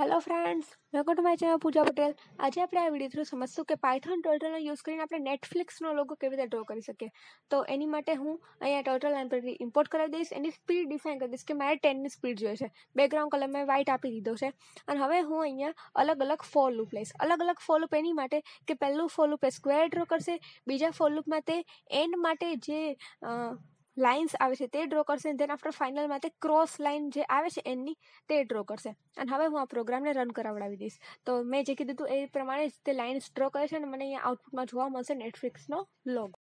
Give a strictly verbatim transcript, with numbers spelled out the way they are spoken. Hello friends, welcome to my channel Pooja Patel. आज आप video through समझशू कि पाइथन टर्टल यूज करीने आपणे नेटफ्लिक्स नो लोगो केवी रीते ड्रॉ करी सके। तो एनी माटे हूँ अहीं टर्टल लाइन इम्पोर्ट करावी दईश, एनी स्पीड डिफाइन करी दईश कि मारे टेन स्पीड जोईए छे। बेकग्राउंड कलर में व्हाइट आपी दीधो छे अने हवे हूँ अहीं अलग अलग फॉर लूप लईश। अलग अलग फॉर लूप एनी माटे के पहेलुं फॉर लूप स्क्वेर ड्रॉ करशे, बीजा फॉर लूप मां ते एंड माटे जे लाइन्स आवे छे ते ड्रॉ करशे, देन आफ्टर फाइनल में क्रॉस लाइन जे आवे छे एनी ते ड्रॉ करशे। अने हवे हूँ आ प्रोग्राम ने रन करावडावी दईश। तो मैं जे कीधुं ए प्रमाणे ते लाइन्स ड्रॉ करे छे अने मने आउटपुट में जोवा मळशे नेटफ्लिक्स नो लोगो।